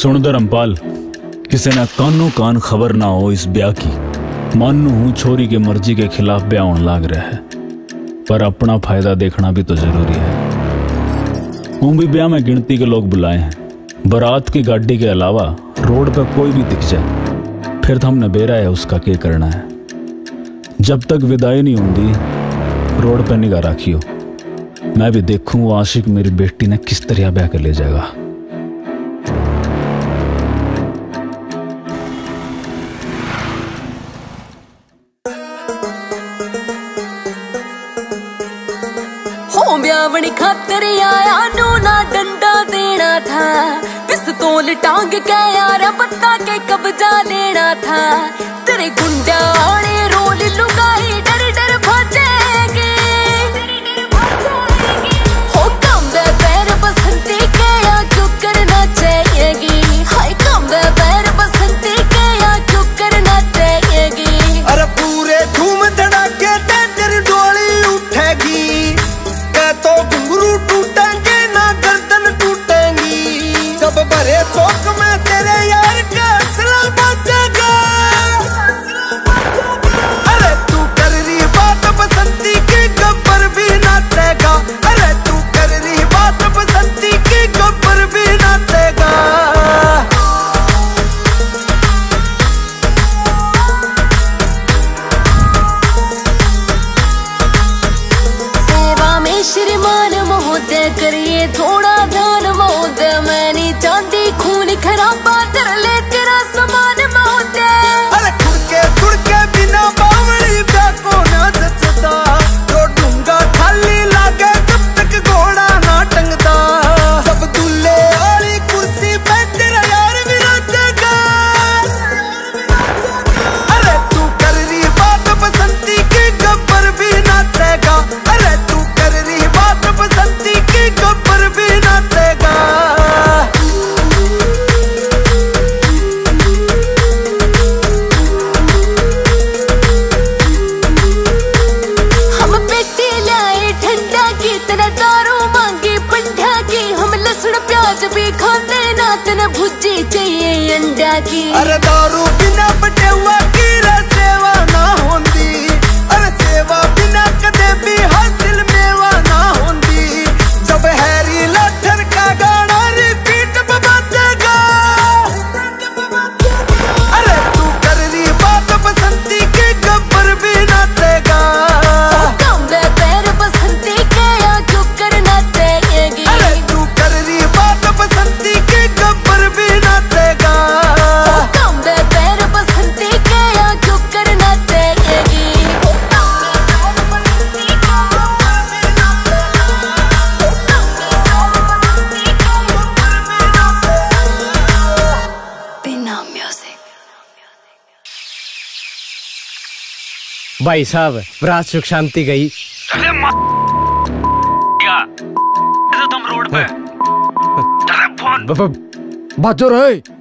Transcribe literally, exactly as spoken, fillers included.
सुन दर अंपाल, किसी ना कानों कान खबर ना हो इस ब्याह की। मानू हूं छोरी के मर्जी के खिलाफ ब्याह होने लाग रहा है, पर अपना फायदा देखना भी तो जरूरी है। हूं भी ब्याह में गिनती के लोग बुलाए हैं, बारात की गाड़ी के अलावा रोड पर कोई भी दिख जाए फिर तो हमने बेरा है, उसका क्या करना है। जब तक विदाई नहीं होंगी रोड पर निगाह राखियो, मैं भी देखूं वो आशिक मेरी बेटी ने किस तरह ब्याह कर ले जाएगा। ब्यावणी खातर आया नूना डंडा देना था, पिस्तौल टांग के यारा पत्ता के कब्जा लेना था। तेरे गुंडा आड़े रोल लुगाई डर डर भाजेंगे, हो कम पैर बसंती के या जो करना चाहिएगी, हाय कम पैर बसंती के या जो करना चाहिएगी। अरे पूरे धूम धड़ाके तेरी डोली उठेगी, तो घुंघरू टूटेंगे ना गर्दन टूटेंगी। जब भरे चौक में तेरे यार का असला बचेगा। अरे तू कर रही बात बसंती के गब्बर भी नाचेगा, अरे तू कर रही बात बसंती के गब्बर भी नाचेगा। श्रीमान महोदय करिए थोड़ा ध्यान महोदय, मैंने चांदी खून खराबा तेरा ले तेरा समान महोदय। अरे खुड़के खुड़के बिना बावड़ी को ना जचता, जो ढूंगा खाली लागे जब तक घोड़ा ना टंगता। सब दूल्हे वाली कुर्सी पे तेरा यार भी नाचेगा, अरे तू कर रही बात बसंती के गब्बर भी नाचेगा, अरे तू कर रही बसंती के गब्बर भी नाचेगा। हम पेटी लाए ठंडा की, तेरा दारू मांगे पंडा की, हम लहसुन प्याज भी खाते ना, तेरा भुजी चाहिए अंडा की। अरे दारू बिना बटे हुआ की सेवा ना होती, अरे सेवा बिना कदे भी हासिल मेवा ना होती। जब हैरी लठन का गाना रिपीट पे बजेगा, अरे तू कर रही बात बसंती के गब्बर भी नाचेगा, कमरे पैर बसंती के या जो करना चाहिएगी, अरे तू कर रही बात बसंती के गब्बर भी नाचेगा, कमरे पैर बसंती के या जो करना चाहिएगी। भाई साहब रात सुख शांति गई, चले क्या तुम रोड पे, चले फोन बाजो रहे।